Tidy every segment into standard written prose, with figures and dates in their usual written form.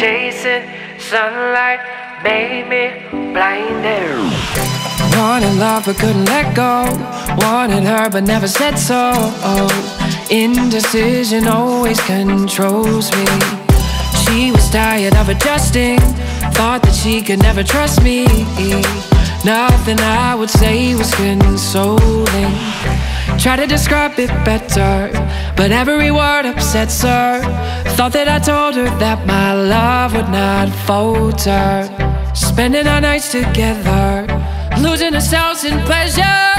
Chasing sunlight made me blinded. Wanted love but couldn't let go. Wanted her but never said so. Indecision always controls me. She was tired of adjusting. Thought that she could never trust me. Nothing I would say was consoling. Try to describe it better, but every word upsets her. Thought that I told her that my love would not falter. Spending our nights together, losing ourselves in pleasure,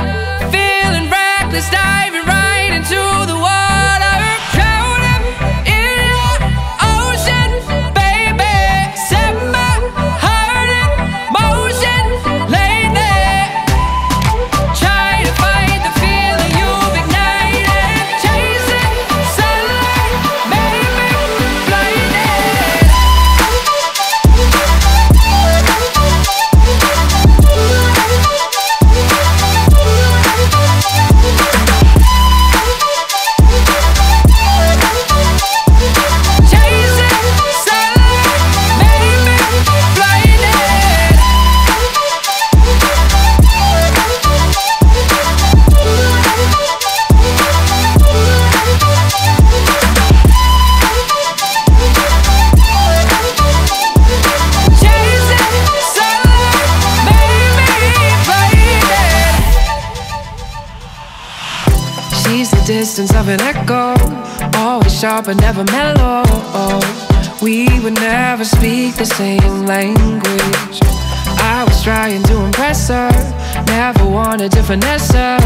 feeling reckless, diving right into the water. Drowning in your ocean, baby, set my heart in motion lately. Try to fight the feeling you've ignited. Chasing sunlight, baby, distance of an echo, always sharp but never mellow. We would never speak the same language. I was trying to impress her, never wanted to finesse her.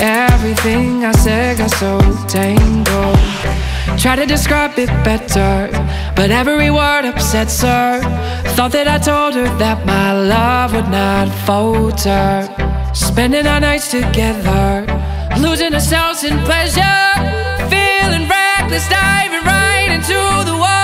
Everything I said got so tangled. Try to describe it better, but every word upsets her. Thought that I told her that my love would not falter. Spending our nights together, losing ourselves in pleasure, feeling reckless, diving right into the water.